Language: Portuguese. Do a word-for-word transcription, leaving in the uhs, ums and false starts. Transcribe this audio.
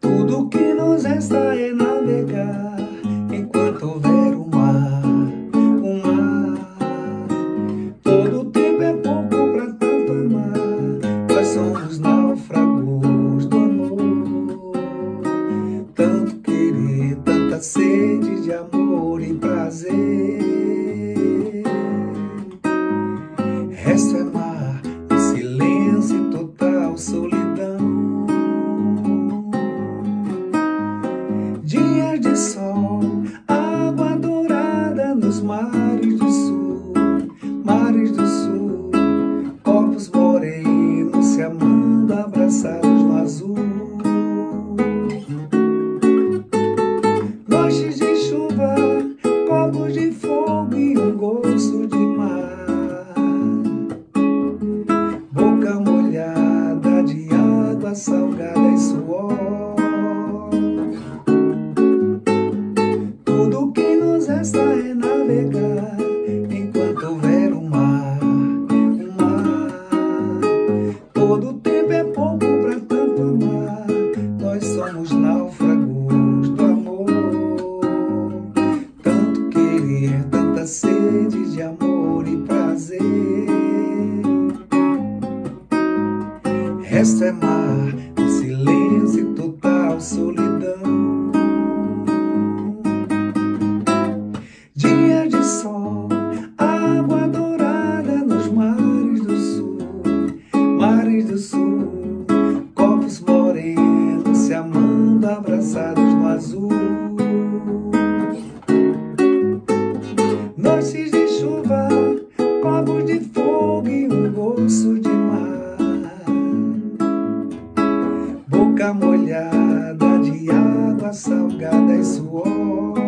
Tudo que nos resta é navegar enquanto houver o mar, o mar. Todo tempo é pouco pra tanto amar. Nós somos náufragos do amor. Tanto querer, tanta sede de amor e prazer. Resto é mar, em silêncio total, solidão. Dias de sol, água dourada nos mares do sul, mares do sul, corpos morenos se amando, abraçados no azul. Noites de chuva, copos de fogo e um gosto de mar, boca molhada de água salgada e suor. Tudo que nos resta é navegar enquanto houver o mar, o mar. Todo tempo é pouco pra tanto amar. Nós somos náufragos do amor. Tanto querer, tanta sede de amor e prazer. Resto é mar, silêncio e total solidão. Dias de sol, água dourada nos mares do sul, mares do sul, corpos morenos se amando, abraçados no azul. Noites de chuva, copos de fogo e um gosto de mar, boca molhada de água salgada e suor.